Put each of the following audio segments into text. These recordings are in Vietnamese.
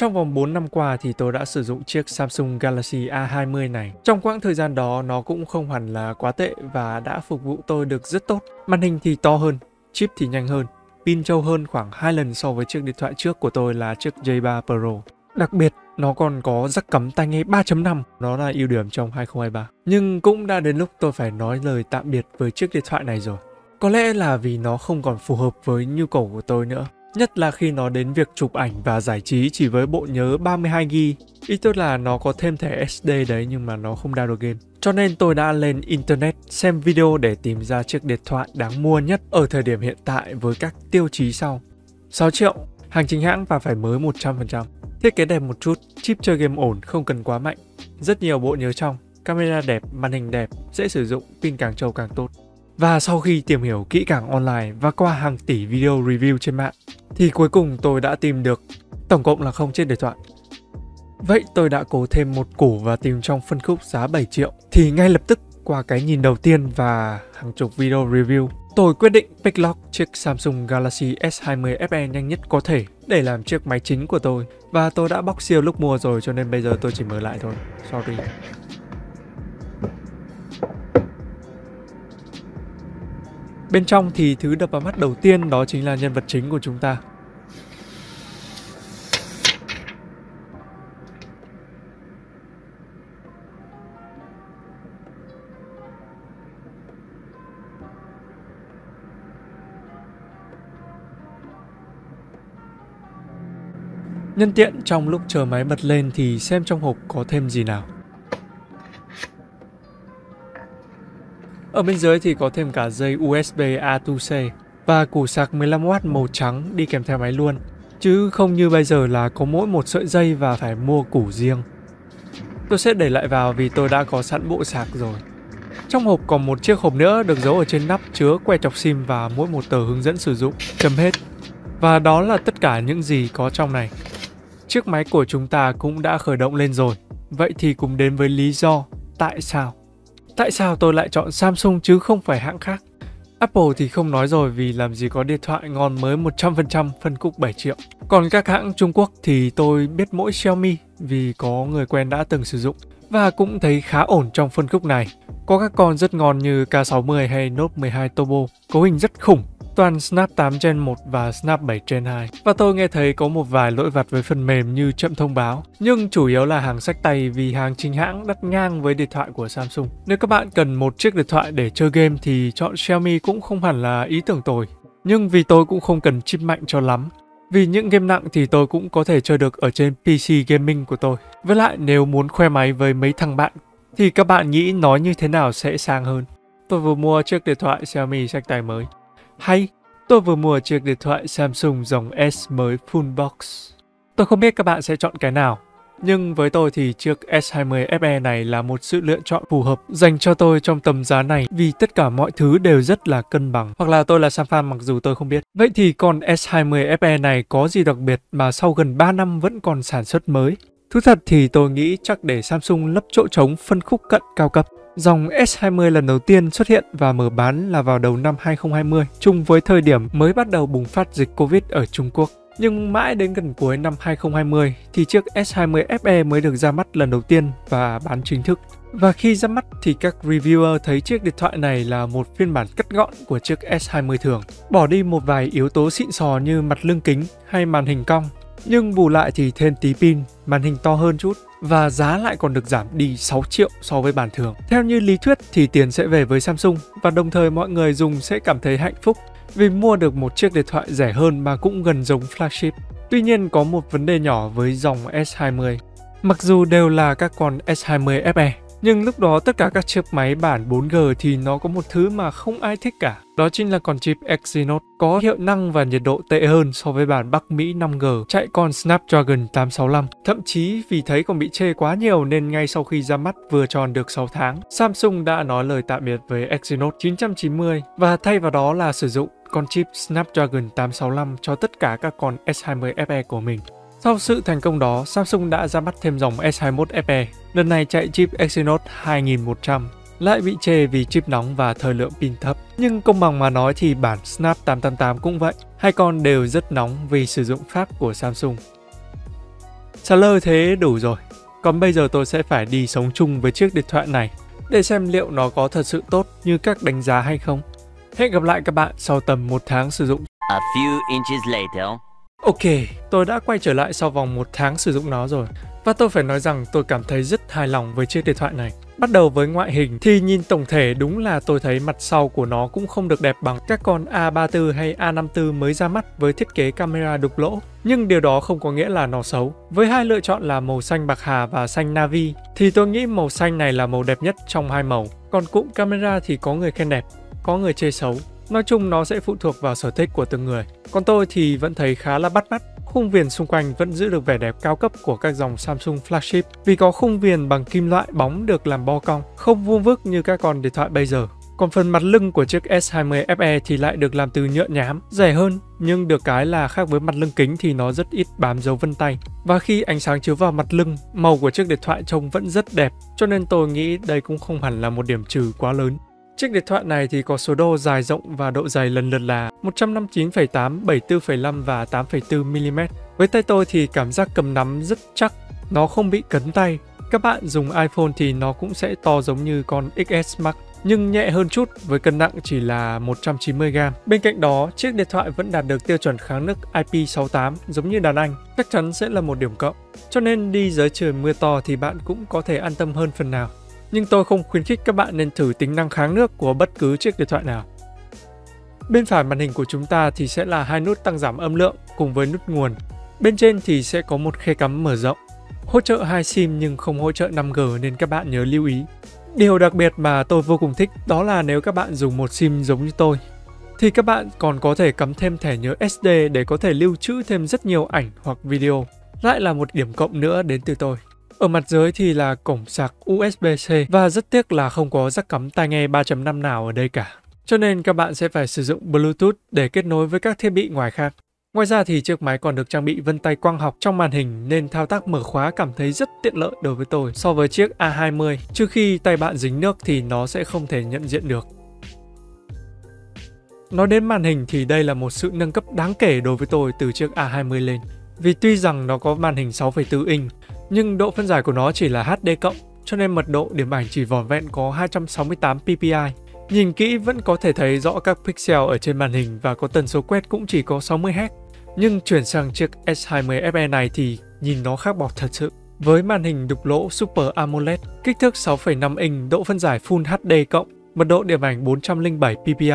Trong vòng 4 năm qua thì tôi đã sử dụng chiếc Samsung Galaxy A20 này. Trong quãng thời gian đó nó cũng không hẳn là quá tệ và đã phục vụ tôi được rất tốt. Màn hình thì to hơn, chip thì nhanh hơn, pin trâu hơn khoảng 2 lần so với chiếc điện thoại trước của tôi là chiếc J3 Pro. Đặc biệt, nó còn có jack cắm tai nghe 3.5, nó là ưu điểm trong 2023. Nhưng cũng đã đến lúc tôi phải nói lời tạm biệt với chiếc điện thoại này rồi. Có lẽ là vì nó không còn phù hợp với nhu cầu của tôi nữa. Nhất là khi nó đến việc chụp ảnh và giải trí chỉ với bộ nhớ 32GB. Ý tôi là nó có thêm thẻ SD đấy nhưng mà nó không download game. Cho nên tôi đã lên internet xem video để tìm ra chiếc điện thoại đáng mua nhất ở thời điểm hiện tại với các tiêu chí sau: 6 triệu, hàng chính hãng và phải mới 100%, thiết kế đẹp một chút, chip chơi game ổn không cần quá mạnh, rất nhiều bộ nhớ trong, camera đẹp, màn hình đẹp, dễ sử dụng, pin càng trâu càng tốt. Và sau khi tìm hiểu kỹ càng online và qua hàng tỷ video review trên mạng thì cuối cùng tôi đã tìm được tổng cộng là 0 chiếc điện thoại. Vậy tôi đã cố thêm một củ và tìm trong phân khúc giá 7 triệu thì ngay lập tức qua cái nhìn đầu tiên và hàng chục video review, tôi quyết định pick lock chiếc Samsung Galaxy S20 FE nhanh nhất có thể để làm chiếc máy chính của tôi. Và tôi đã bóc siêu lúc mua rồi cho nên bây giờ tôi chỉ mở lại thôi. Sorry. Bên trong thì thứ đập vào mắt đầu tiên đó chính là nhân vật chính của chúng ta. Nhân tiện trong lúc chờ máy bật lên thì xem trong hộp có thêm gì nào. Ở bên dưới thì có thêm cả dây USB A2C và củ sạc 15W màu trắng đi kèm theo máy luôn. Chứ không như bây giờ là có mỗi một sợi dây và phải mua củ riêng. Tôi sẽ để lại vào vì tôi đã có sẵn bộ sạc rồi. Trong hộp còn một chiếc hộp nữa được giấu ở trên nắp chứa que chọc SIM và mỗi một tờ hướng dẫn sử dụng. Chấm hết. Và đó là tất cả những gì có trong này. Chiếc máy của chúng ta cũng đã khởi động lên rồi. Vậy thì cùng đến với lý do tại sao. Tại sao tôi lại chọn Samsung chứ không phải hãng khác? Apple thì không nói rồi vì làm gì có điện thoại ngon mới 100% phân khúc 7 triệu. Còn các hãng Trung Quốc thì tôi biết mỗi Xiaomi vì có người quen đã từng sử dụng và cũng thấy khá ổn trong phân khúc này. Có các con rất ngon như K60 hay Note 12 Turbo, cấu hình rất khủng. Toàn Snap 8 Gen 1 và Snap 7 Gen 2. Và tôi nghe thấy có một vài lỗi vặt với phần mềm như chậm thông báo. Nhưng chủ yếu là hàng xách tay vì hàng chính hãng đắt ngang với điện thoại của Samsung. Nếu các bạn cần một chiếc điện thoại để chơi game thì chọn Xiaomi cũng không hẳn là ý tưởng tồi. Nhưng vì tôi cũng không cần chip mạnh cho lắm. Vì những game nặng thì tôi cũng có thể chơi được ở trên PC gaming của tôi. Với lại nếu muốn khoe máy với mấy thằng bạn thì các bạn nghĩ nói như thế nào sẽ sang hơn? Tôi vừa mua chiếc điện thoại Xiaomi xách tay mới. Hay, tôi vừa mua chiếc điện thoại Samsung dòng S mới full box. Tôi không biết các bạn sẽ chọn cái nào, nhưng với tôi thì chiếc S20 FE này là một sự lựa chọn phù hợp dành cho tôi trong tầm giá này vì tất cả mọi thứ đều rất là cân bằng. Hoặc là tôi là Sam Fan mặc dù tôi không biết. Vậy thì con S20 FE này có gì đặc biệt mà sau gần 3 năm vẫn còn sản xuất mới? Thú thật thì tôi nghĩ chắc để Samsung lấp chỗ trống phân khúc cận cao cấp. Dòng S20 lần đầu tiên xuất hiện và mở bán là vào đầu năm 2020, chung với thời điểm mới bắt đầu bùng phát dịch Covid ở Trung Quốc. Nhưng mãi đến gần cuối năm 2020 thì chiếc S20 FE mới được ra mắt lần đầu tiên và bán chính thức. Và khi ra mắt thì các reviewer thấy chiếc điện thoại này là một phiên bản cắt gọn của chiếc S20 thường, bỏ đi một vài yếu tố xịn sò như mặt lưng kính hay màn hình cong. Nhưng bù lại thì thêm tí pin, màn hình to hơn chút và giá lại còn được giảm đi 6 triệu so với bản thường. Theo như lý thuyết thì tiền sẽ về với Samsung và đồng thời mọi người dùng sẽ cảm thấy hạnh phúc vì mua được một chiếc điện thoại rẻ hơn mà cũng gần giống flagship. Tuy nhiên có một vấn đề nhỏ với dòng S20. Mặc dù đều là các con S20 FE, nhưng lúc đó tất cả các chiếc máy bản 4G thì nó có một thứ mà không ai thích cả. Đó chính là con chip Exynos có hiệu năng và nhiệt độ tệ hơn so với bản Bắc Mỹ 5G chạy con Snapdragon 865. Thậm chí vì thấy còn bị chê quá nhiều nên ngay sau khi ra mắt vừa tròn được 6 tháng, Samsung đã nói lời tạm biệt với Exynos 990 và thay vào đó là sử dụng con chip Snapdragon 865 cho tất cả các con S20 FE của mình. Sau sự thành công đó, Samsung đã ra mắt thêm dòng S21 FE, lần này chạy chip Exynos 2100, lại bị chê vì chip nóng và thời lượng pin thấp. Nhưng công bằng mà nói thì bản Snap 888 cũng vậy, hai con đều rất nóng vì sử dụng Pháp của Samsung. Xà lơ thế đủ rồi. Còn bây giờ tôi sẽ phải đi sống chung với chiếc điện thoại này để xem liệu nó có thật sự tốt như các đánh giá hay không. Hẹn gặp lại các bạn sau tầm 1 tháng sử dụng. A few inches later. Ok, tôi đã quay trở lại sau vòng 1 tháng sử dụng nó rồi. Và tôi phải nói rằng tôi cảm thấy rất hài lòng với chiếc điện thoại này. Bắt đầu với ngoại hình thì nhìn tổng thể đúng là tôi thấy mặt sau của nó cũng không được đẹp bằng các con A34 hay A54 mới ra mắt với thiết kế camera đục lỗ. Nhưng điều đó không có nghĩa là nó xấu. Với hai lựa chọn là màu xanh bạc hà và xanh navy thì tôi nghĩ màu xanh này là màu đẹp nhất trong hai màu. Còn cụm camera thì có người khen đẹp, có người chê xấu. Nói chung nó sẽ phụ thuộc vào sở thích của từng người. Còn tôi thì vẫn thấy khá là bắt mắt. Khung viền xung quanh vẫn giữ được vẻ đẹp cao cấp của các dòng Samsung flagship vì có khung viền bằng kim loại bóng được làm bo cong, không vuông vức như các con điện thoại bây giờ. Còn phần mặt lưng của chiếc S20 FE thì lại được làm từ nhựa nhám, rẻ hơn, nhưng được cái là khác với mặt lưng kính thì nó rất ít bám dấu vân tay. Và khi ánh sáng chiếu vào mặt lưng, màu của chiếc điện thoại trông vẫn rất đẹp, cho nên tôi nghĩ đây cũng không hẳn là một điểm trừ quá lớn. Chiếc điện thoại này thì có số đo dài rộng và độ dày lần lượt là 159,8, 74,5 và 8,4mm. Với tay tôi thì cảm giác cầm nắm rất chắc, nó không bị cấn tay. Các bạn dùng iPhone thì nó cũng sẽ to giống như con XS Max, nhưng nhẹ hơn chút với cân nặng chỉ là 190g. Bên cạnh đó, chiếc điện thoại vẫn đạt được tiêu chuẩn kháng nước IP68 giống như đàn anh, chắc chắn sẽ là một điểm cộng. Cho nên đi dưới trời mưa to thì bạn cũng có thể an tâm hơn phần nào. Nhưng tôi không khuyến khích các bạn nên thử tính năng kháng nước của bất cứ chiếc điện thoại nào. Bên phải màn hình của chúng ta thì sẽ là hai nút tăng giảm âm lượng cùng với nút nguồn. Bên trên thì sẽ có một khe cắm mở rộng. Hỗ trợ 2 SIM nhưng không hỗ trợ 5G nên các bạn nhớ lưu ý. Điều đặc biệt mà tôi vô cùng thích đó là nếu các bạn dùng một SIM giống như tôi, thì các bạn còn có thể cắm thêm thẻ nhớ SD để có thể lưu trữ thêm rất nhiều ảnh hoặc video. Lại là một điểm cộng nữa đến từ tôi. Ở mặt dưới thì là cổng sạc USB-C và rất tiếc là không có jack cắm tai nghe 3.5 nào ở đây cả. Cho nên các bạn sẽ phải sử dụng Bluetooth để kết nối với các thiết bị ngoài khác. Ngoài ra thì chiếc máy còn được trang bị vân tay quang học trong màn hình nên thao tác mở khóa cảm thấy rất tiện lợi đối với tôi so với chiếc A20. Trừ khi tay bạn dính nước thì nó sẽ không thể nhận diện được. Nói đến màn hình thì đây là một sự nâng cấp đáng kể đối với tôi từ chiếc A20 lên. Vì tuy rằng nó có màn hình 6,4 inch, nhưng độ phân giải của nó chỉ là HD+, cho nên mật độ điểm ảnh chỉ vỏn vẹn có 268 ppi. Nhìn kỹ vẫn có thể thấy rõ các pixel ở trên màn hình và có tần số quét cũng chỉ có 60Hz. Nhưng chuyển sang chiếc S20 FE này thì nhìn nó khác bọt thật sự. Với màn hình đục lỗ Super AMOLED, kích thước 6,5 inch, độ phân giải Full HD+, mật độ điểm ảnh 407 ppi.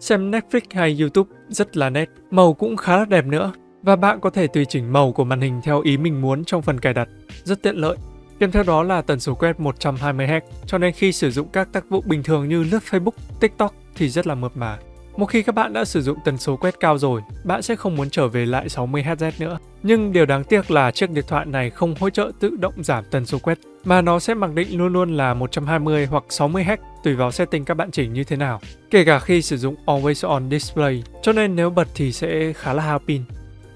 Xem Netflix hay YouTube rất là nét, màu cũng khá là đẹp nữa. Và bạn có thể tùy chỉnh màu của màn hình theo ý mình muốn trong phần cài đặt, rất tiện lợi. Kèm theo đó là tần số quét 120Hz, cho nên khi sử dụng các tác vụ bình thường như lướt Facebook, TikTok thì rất là mượt mà. Một khi các bạn đã sử dụng tần số quét cao rồi, bạn sẽ không muốn trở về lại 60Hz nữa. Nhưng điều đáng tiếc là chiếc điện thoại này không hỗ trợ tự động giảm tần số quét, mà nó sẽ mặc định luôn luôn là 120 hoặc 60Hz tùy vào setting các bạn chỉnh như thế nào, kể cả khi sử dụng Always On Display, cho nên nếu bật thì sẽ khá là hao pin.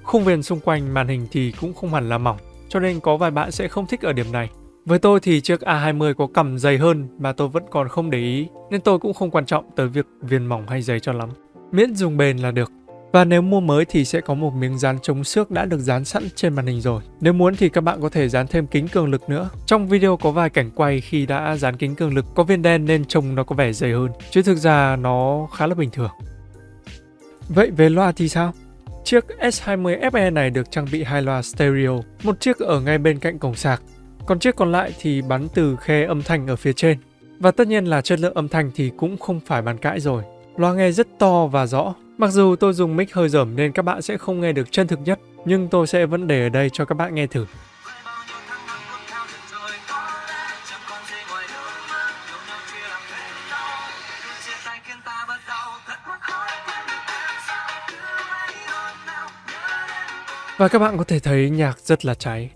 Khung viền xung quanh màn hình thì cũng không hẳn là mỏng, cho nên có vài bạn sẽ không thích ở điểm này. Với tôi thì chiếc A20 có cằm dày hơn mà tôi vẫn còn không để ý, nên tôi cũng không quan trọng tới việc viền mỏng hay dày cho lắm. Miễn dùng bền là được. Và nếu mua mới thì sẽ có một miếng dán chống xước đã được dán sẵn trên màn hình rồi. Nếu muốn thì các bạn có thể dán thêm kính cường lực nữa. Trong video có vài cảnh quay khi đã dán kính cường lực có viên đen nên trông nó có vẻ dày hơn, chứ thực ra nó khá là bình thường. Vậy về loa thì sao? Chiếc S20 FE này được trang bị hai loa stereo, một chiếc ở ngay bên cạnh cổng sạc, còn chiếc còn lại thì bắn từ khe âm thanh ở phía trên. Và tất nhiên là chất lượng âm thanh thì cũng không phải bàn cãi rồi. Loa nghe rất to và rõ. Mặc dù tôi dùng mic hơi dởm nên các bạn sẽ không nghe được chân thực nhất, nhưng tôi sẽ vẫn để ở đây cho các bạn nghe thử. Và các bạn có thể thấy nhạc rất là cháy.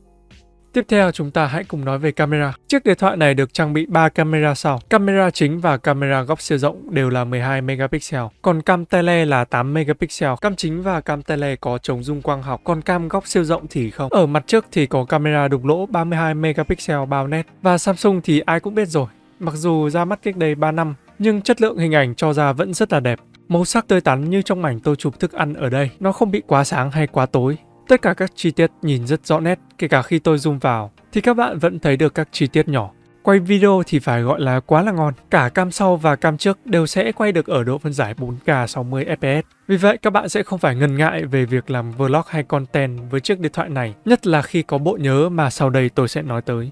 Tiếp theo chúng ta hãy cùng nói về camera. Chiếc điện thoại này được trang bị 3 camera sau. Camera chính và camera góc siêu rộng đều là 12 megapixel. Còn cam tele là 8 megapixel. Cam chính và cam tele có chống rung quang học, còn cam góc siêu rộng thì không. Ở mặt trước thì có camera đục lỗ 32 megapixel bao nét. Và Samsung thì ai cũng biết rồi. Mặc dù ra mắt cách đây 3 năm, nhưng chất lượng hình ảnh cho ra vẫn rất là đẹp. Màu sắc tươi tắn như trong ảnh tôi chụp thức ăn ở đây. Nó không bị quá sáng hay quá tối. Tất cả các chi tiết nhìn rất rõ nét, kể cả khi tôi zoom vào thì các bạn vẫn thấy được các chi tiết nhỏ. Quay video thì phải gọi là quá là ngon, cả cam sau và cam trước đều sẽ quay được ở độ phân giải 4K 60 FPS. Vì vậy các bạn sẽ không phải ngần ngại về việc làm vlog hay content với chiếc điện thoại này, nhất là khi có bộ nhớ mà sau đây tôi sẽ nói tới.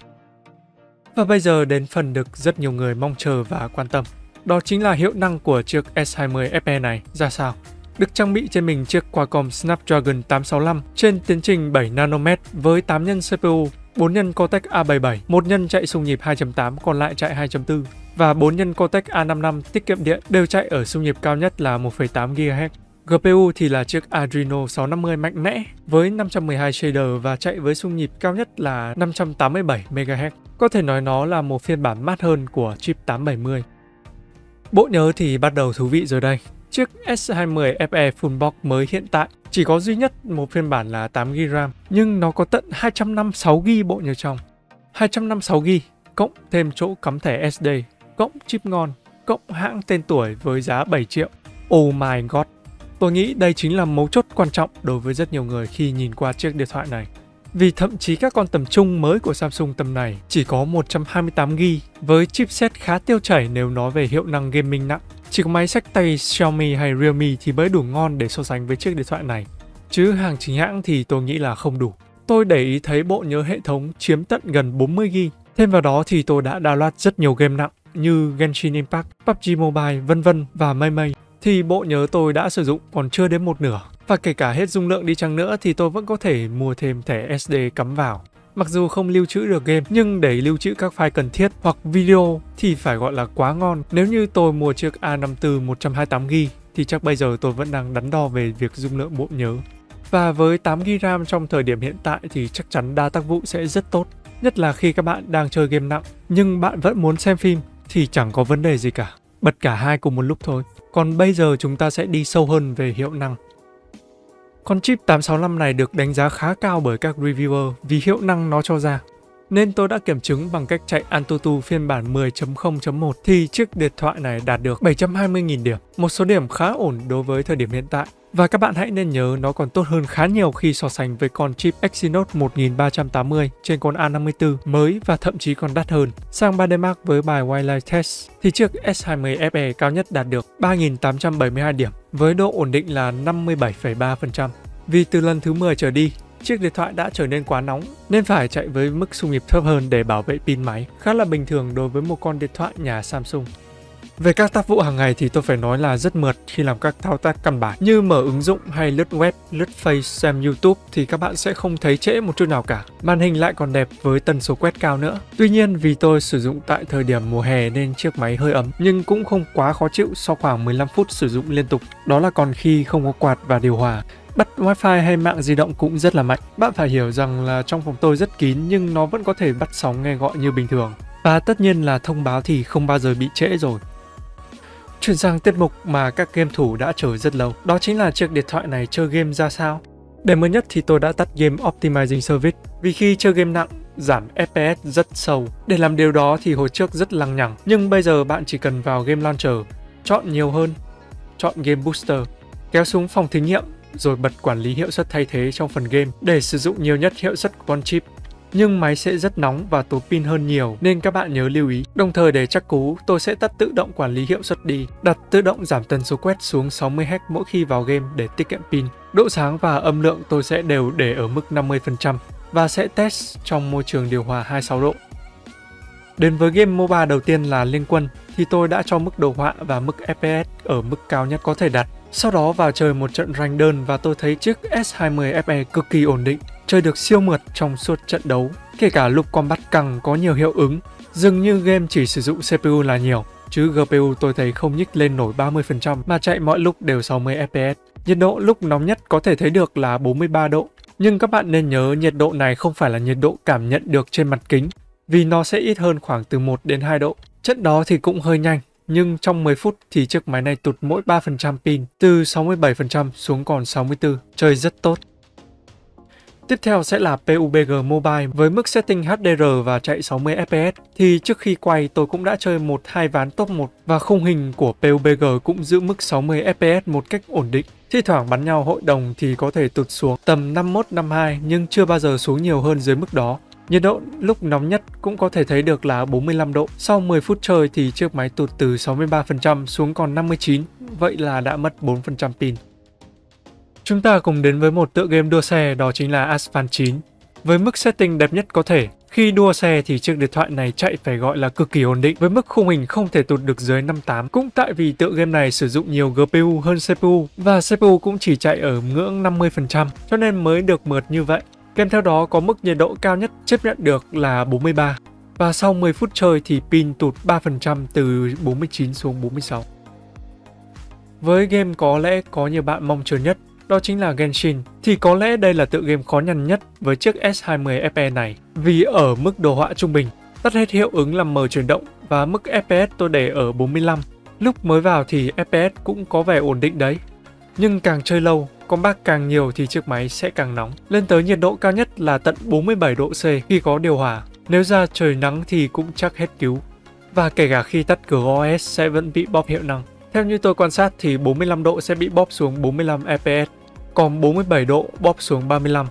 Và bây giờ đến phần được rất nhiều người mong chờ và quan tâm. Đó chính là hiệu năng của chiếc S20 FE này ra sao. Được trang bị trên mình chiếc Qualcomm Snapdragon 865 trên tiến trình 7nm với 8 nhân CPU, 4 nhân Cortex A77, 1 nhân chạy xung nhịp 2.8 còn lại chạy 2.4 và 4 nhân Cortex A55 tiết kiệm điện đều chạy ở xung nhịp cao nhất là 1.8GHz. GPU thì là chiếc Adreno 650 mạnh mẽ với 512 shader và chạy với xung nhịp cao nhất là 587MHz. Có thể nói nó là một phiên bản mát hơn của chip 870. Bộ nhớ thì bắt đầu thú vị rồi đây. Chiếc S20 FE Full Box mới hiện tại chỉ có duy nhất một phiên bản là 8GB RAM, nhưng nó có tận 256GB bộ nhớ trong. 256GB cộng thêm chỗ cắm thẻ SD, cộng chip ngon, cộng hãng tên tuổi với giá 7 triệu. Oh my god! Tôi nghĩ đây chính là mấu chốt quan trọng đối với rất nhiều người khi nhìn qua chiếc điện thoại này. Vì thậm chí các con tầm trung mới của Samsung tầm này chỉ có 128GB với chipset khá tiêu chảy nếu nói về hiệu năng gaming nặng. Chỉ có máy xách tay Xiaomi hay Realme thì mới đủ ngon để so sánh với chiếc điện thoại này, chứ hàng chính hãng thì tôi nghĩ là không đủ. Tôi để ý thấy bộ nhớ hệ thống chiếm tận gần 40GB. Thêm vào đó thì tôi đã download rất nhiều game nặng như Genshin Impact, PUBG Mobile, vân vân và mây mây. Thì bộ nhớ tôi đã sử dụng còn chưa đến một nửa. Và kể cả hết dung lượng đi chăng nữa thì tôi vẫn có thể mua thêm thẻ SD cắm vào. Mặc dù không lưu trữ được game, nhưng để lưu trữ các file cần thiết hoặc video thì phải gọi là quá ngon. Nếu như tôi mua chiếc A54 128GB thì chắc bây giờ tôi vẫn đang đắn đo về việc dung lượng bộ nhớ. Và với 8GB RAM trong thời điểm hiện tại thì chắc chắn đa tác vụ sẽ rất tốt. Nhất là khi các bạn đang chơi game nặng nhưng bạn vẫn muốn xem phim thì chẳng có vấn đề gì cả. Bật cả hai cùng một lúc thôi. Còn bây giờ chúng ta sẽ đi sâu hơn về hiệu năng. Con chip 865 này được đánh giá khá cao bởi các reviewer vì hiệu năng nó cho ra. Nên tôi đã kiểm chứng bằng cách chạy AnTuTu phiên bản 10.0.1 thì chiếc điện thoại này đạt được 720.000 điểm, một số điểm khá ổn đối với thời điểm hiện tại. Và các bạn hãy nên nhớ nó còn tốt hơn khá nhiều khi so sánh với con chip Exynos 1380 trên con A54 mới và thậm chí còn đắt hơn. Sang 3D Mark với bài Wildlife Test thì chiếc S20 FE cao nhất đạt được 3.872 điểm với độ ổn định là 57,3%. Vì từ lần thứ 10 trở đi, chiếc điện thoại đã trở nên quá nóng nên phải chạy với mức xung nhịp thấp hơn để bảo vệ pin máy, khá là bình thường đối với một con điện thoại nhà Samsung. Về các tác vụ hàng ngày thì tôi phải nói là rất mượt khi làm các thao tác căn bản như mở ứng dụng hay lướt web, lướt Face, xem YouTube thì các bạn sẽ không thấy trễ một chút nào cả. Màn hình lại còn đẹp với tần số quét cao nữa. Tuy nhiên vì tôi sử dụng tại thời điểm mùa hè nên chiếc máy hơi ấm nhưng cũng không quá khó chịu sau khoảng 15 phút sử dụng liên tục. Đó là còn khi không có quạt và điều hòa. Bắt wifi hay mạng di động cũng rất là mạnh. Bạn phải hiểu rằng là trong phòng tôi rất kín nhưng nó vẫn có thể bắt sóng nghe gọi như bình thường. Và tất nhiên là thông báo thì không bao giờ bị trễ rồi. Chuyển sang tiết mục mà các game thủ đã chờ rất lâu, đó chính là chiếc điện thoại này chơi game ra sao. Để mới nhất thì tôi đã tắt game Optimizing Service vì khi chơi game nặng, giảm FPS rất sâu. Để làm điều đó thì hồi trước rất lằng nhằng, nhưng bây giờ bạn chỉ cần vào Game Launcher, chọn nhiều hơn, chọn Game Booster, kéo xuống phòng thí nghiệm rồi bật quản lý hiệu suất thay thế trong phần game để sử dụng nhiều nhất hiệu suất của con chip. Nhưng máy sẽ rất nóng và tốn pin hơn nhiều nên các bạn nhớ lưu ý. Đồng thời để chắc cú, tôi sẽ tắt tự động quản lý hiệu suất đi, đặt tự động giảm tần số quét xuống 60Hz mỗi khi vào game để tiết kiệm pin. Độ sáng và âm lượng tôi sẽ đều để ở mức 50% và sẽ test trong môi trường điều hòa 26 độ. Đến với game MOBA đầu tiên là Liên Quân thì tôi đã cho mức đồ họa và mức FPS ở mức cao nhất có thể đặt. Sau đó vào chơi một trận rank đơn và tôi thấy chiếc S20 FE cực kỳ ổn định, chơi được siêu mượt trong suốt trận đấu, kể cả lúc combat căng có nhiều hiệu ứng. Dường như game chỉ sử dụng CPU là nhiều, chứ GPU tôi thấy không nhích lên nổi 30% mà chạy mọi lúc đều 60 FPS. Nhiệt độ lúc nóng nhất có thể thấy được là 43 độ, nhưng các bạn nên nhớ nhiệt độ này không phải là nhiệt độ cảm nhận được trên mặt kính, vì nó sẽ ít hơn khoảng từ 1 đến 2 độ. Trận đó thì cũng hơi nhanh. Nhưng trong 10 phút thì chiếc máy này tụt mỗi 3% pin, từ 67% xuống còn 64%, chơi rất tốt. Tiếp theo sẽ là PUBG Mobile với mức setting HDR và chạy 60 FPS. Thì trước khi quay tôi cũng đã chơi một hai ván top 1 và khung hình của PUBG cũng giữ mức 60 FPS một cách ổn định. Thi thoảng bắn nhau hội đồng thì có thể tụt xuống tầm 51-52 nhưng chưa bao giờ xuống nhiều hơn dưới mức đó. Nhiệt độ lúc nóng nhất cũng có thể thấy được là 45 độ. Sau 10 phút chơi thì chiếc máy tụt từ 63% xuống còn 59, vậy là đã mất 4% pin. Chúng ta cùng đến với một tựa game đua xe, đó chính là Asphalt 9. Với mức setting đẹp nhất có thể, khi đua xe thì chiếc điện thoại này chạy phải gọi là cực kỳ ổn định với mức khung hình không thể tụt được dưới 58. Cũng tại vì tựa game này sử dụng nhiều GPU hơn CPU và CPU cũng chỉ chạy ở ngưỡng 50% cho nên mới được mượt như vậy. Kèm theo đó có mức nhiệt độ cao nhất chấp nhận được là 43 và sau 10 phút chơi thì pin tụt 3% từ 49 xuống 46. Với game có lẽ có nhiều bạn mong chờ nhất, đó chính là Genshin, thì có lẽ đây là tựa game khó nhằn nhất với chiếc S20 FE này vì ở mức đồ họa trung bình, tắt hết hiệu ứng làm mờ chuyển động và mức FPS tôi để ở 45. Lúc mới vào thì FPS cũng có vẻ ổn định đấy, nhưng càng chơi lâu, combat càng nhiều thì chiếc máy sẽ càng nóng, lên tới nhiệt độ cao nhất là tận 47 độ C khi có điều hòa. Nếu ra trời nắng thì cũng chắc hết cứu, và kể cả khi tắt GOS sẽ vẫn bị bóp hiệu năng. Theo như tôi quan sát thì 45 độ sẽ bị bóp xuống 45 FPS, còn 47 độ bóp xuống 35.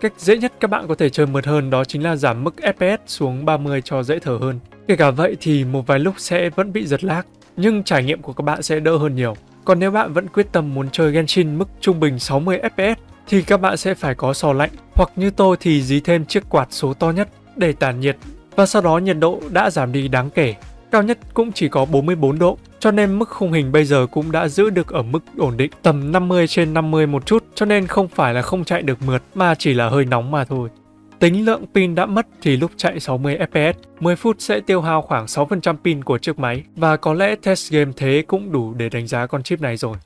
Cách dễ nhất các bạn có thể chơi mượt hơn đó chính là giảm mức FPS xuống 30 cho dễ thở hơn. Kể cả vậy thì một vài lúc sẽ vẫn bị giật lag, nhưng trải nghiệm của các bạn sẽ đỡ hơn nhiều. Còn nếu bạn vẫn quyết tâm muốn chơi Genshin mức trung bình 60 FPS thì các bạn sẽ phải có sò lạnh, hoặc như tôi thì dí thêm chiếc quạt số to nhất để tản nhiệt, và sau đó nhiệt độ đã giảm đi đáng kể. Cao nhất cũng chỉ có 44 độ, cho nên mức khung hình bây giờ cũng đã giữ được ở mức ổn định tầm 50 trên 50 một chút, cho nên không phải là không chạy được mượt mà chỉ là hơi nóng mà thôi. Tính lượng pin đã mất thì lúc chạy 60 FPS, 10 phút sẽ tiêu hao khoảng 6% pin của chiếc máy, và có lẽ test game thế cũng đủ để đánh giá con chip này rồi.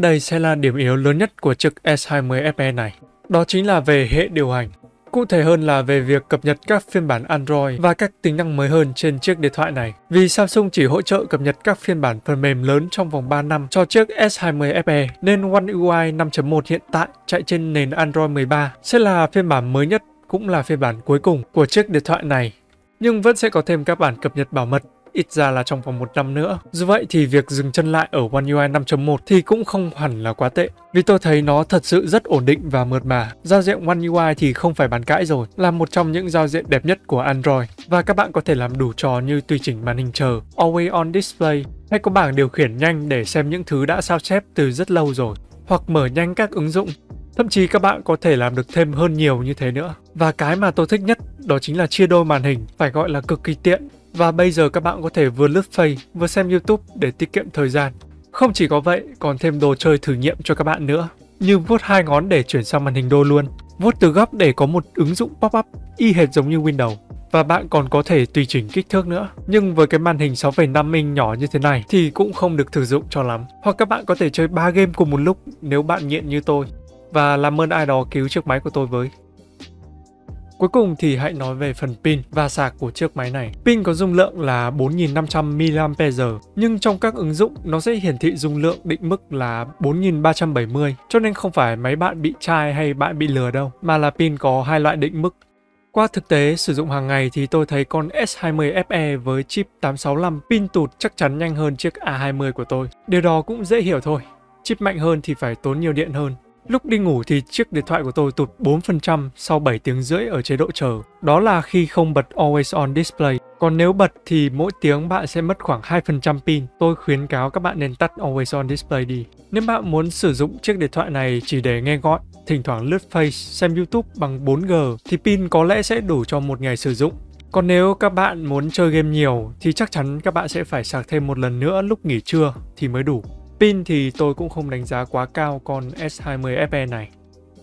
Đây sẽ là điểm yếu lớn nhất của chiếc S20 FE này, đó chính là về hệ điều hành. Cụ thể hơn là về việc cập nhật các phiên bản Android và các tính năng mới hơn trên chiếc điện thoại này, vì Samsung chỉ hỗ trợ cập nhật các phiên bản phần mềm lớn trong vòng 3 năm cho chiếc S20 FE, nên One UI 5.1 hiện tại chạy trên nền Android 13 sẽ là phiên bản mới nhất, cũng là phiên bản cuối cùng của chiếc điện thoại này, nhưng vẫn sẽ có thêm các bản cập nhật bảo mật, ít ra là trong vòng 1 năm nữa. Dù vậy thì việc dừng chân lại ở One UI 5.1 thì cũng không hẳn là quá tệ, vì tôi thấy nó thật sự rất ổn định và mượt mà. Giao diện One UI thì không phải bàn cãi rồi, là một trong những giao diện đẹp nhất của Android, và các bạn có thể làm đủ trò như tùy chỉnh màn hình chờ, Always on Display, hay có bảng điều khiển nhanh để xem những thứ đã sao chép từ rất lâu rồi, hoặc mở nhanh các ứng dụng. Thậm chí các bạn có thể làm được thêm hơn nhiều như thế nữa. Và cái mà tôi thích nhất đó chính là chia đôi màn hình, phải gọi là cực kỳ tiện. Và bây giờ các bạn có thể vừa lướt Facebook vừa xem YouTube để tiết kiệm thời gian. Không chỉ có vậy, còn thêm đồ chơi thử nghiệm cho các bạn nữa, như vuốt hai ngón để chuyển sang màn hình đôi luôn, vuốt từ góc để có một ứng dụng pop-up y hệt giống như Windows, và bạn còn có thể tùy chỉnh kích thước nữa. Nhưng với cái màn hình 6,5 inch nhỏ như thế này thì cũng không được sử dụng cho lắm. Hoặc các bạn có thể chơi 3 game cùng một lúc nếu bạn nghiện như tôi. Và làm ơn ai đó cứu chiếc máy của tôi với. Cuối cùng thì hãy nói về phần pin và sạc của chiếc máy này. Pin có dung lượng là 4.500 mAh, nhưng trong các ứng dụng nó sẽ hiển thị dung lượng định mức là 4.370, cho nên không phải máy bạn bị chai hay bạn bị lừa đâu, mà là pin có hai loại định mức. Qua thực tế sử dụng hàng ngày thì tôi thấy con S20 FE với chip 865 pin tụt chắc chắn nhanh hơn chiếc A20 của tôi. Điều đó cũng dễ hiểu thôi, chip mạnh hơn thì phải tốn nhiều điện hơn. Lúc đi ngủ thì chiếc điện thoại của tôi tụt 4% sau 7 tiếng rưỡi ở chế độ chờ. Đó là khi không bật Always On Display. Còn nếu bật thì mỗi tiếng bạn sẽ mất khoảng 2% pin. Tôi khuyến cáo các bạn nên tắt Always On Display đi. Nếu bạn muốn sử dụng chiếc điện thoại này chỉ để nghe gọi, thỉnh thoảng lướt Face, xem YouTube bằng 4G thì pin có lẽ sẽ đủ cho một ngày sử dụng. Còn nếu các bạn muốn chơi game nhiều thì chắc chắn các bạn sẽ phải sạc thêm một lần nữa lúc nghỉ trưa thì mới đủ. Pin thì tôi cũng không đánh giá quá cao con S20 FE này.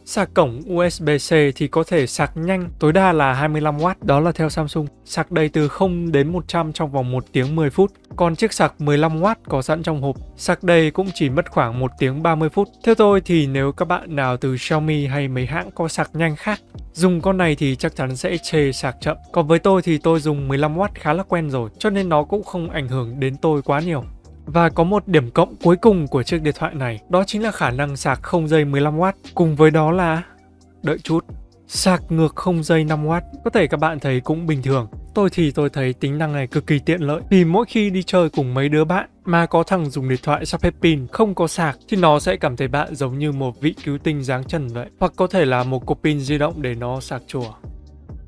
Sạc cổng USB-C thì có thể sạc nhanh tối đa là 25W, đó là theo Samsung, sạc đầy từ 0 đến 100 trong vòng 1 tiếng 10 phút. Còn chiếc sạc 15W có sẵn trong hộp, sạc đầy cũng chỉ mất khoảng 1 tiếng 30 phút. Theo tôi thì nếu các bạn nào từ Xiaomi hay mấy hãng có sạc nhanh khác, dùng con này thì chắc chắn sẽ chê sạc chậm. Còn với tôi thì tôi dùng 15W khá là quen rồi, cho nên nó cũng không ảnh hưởng đến tôi quá nhiều. Và có một điểm cộng cuối cùng của chiếc điện thoại này, đó chính là khả năng sạc không dây 15W, cùng với đó là đợi chút. Sạc ngược không dây 5W, có thể các bạn thấy cũng bình thường. Tôi thì tôi thấy tính năng này cực kỳ tiện lợi, vì mỗi khi đi chơi cùng mấy đứa bạn mà có thằng dùng điện thoại sắp hết pin không có sạc thì nó sẽ cảm thấy bạn giống như một vị cứu tinh giáng trần vậy, hoặc có thể là một cục pin di động để nó sạc chùa.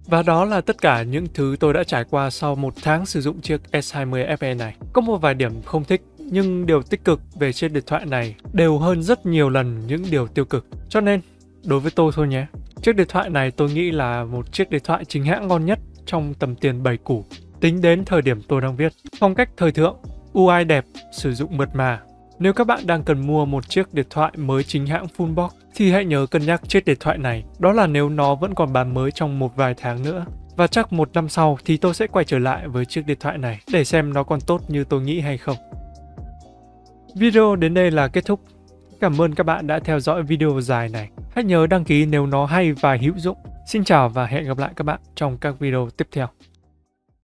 Và đó là tất cả những thứ tôi đã trải qua sau một tháng sử dụng chiếc S20 FE này. Có một vài điểm không thích, nhưng điều tích cực về chiếc điện thoại này đều hơn rất nhiều lần những điều tiêu cực. Cho nên, đối với tôi thôi nhé, chiếc điện thoại này tôi nghĩ là một chiếc điện thoại chính hãng ngon nhất trong tầm tiền 7 củ. Tính đến thời điểm tôi đang viết, phong cách thời thượng, UI đẹp, sử dụng mượt mà. Nếu các bạn đang cần mua một chiếc điện thoại mới chính hãng full box thì hãy nhớ cân nhắc chiếc điện thoại này. Đó là nếu nó vẫn còn bán mới trong một vài tháng nữa. Và chắc một năm sau thì tôi sẽ quay trở lại với chiếc điện thoại này để xem nó còn tốt như tôi nghĩ hay không. Video đến đây là kết thúc. Cảm ơn các bạn đã theo dõi video dài này. Hãy nhớ đăng ký nếu nó hay và hữu dụng. Xin chào và hẹn gặp lại các bạn trong các video tiếp theo.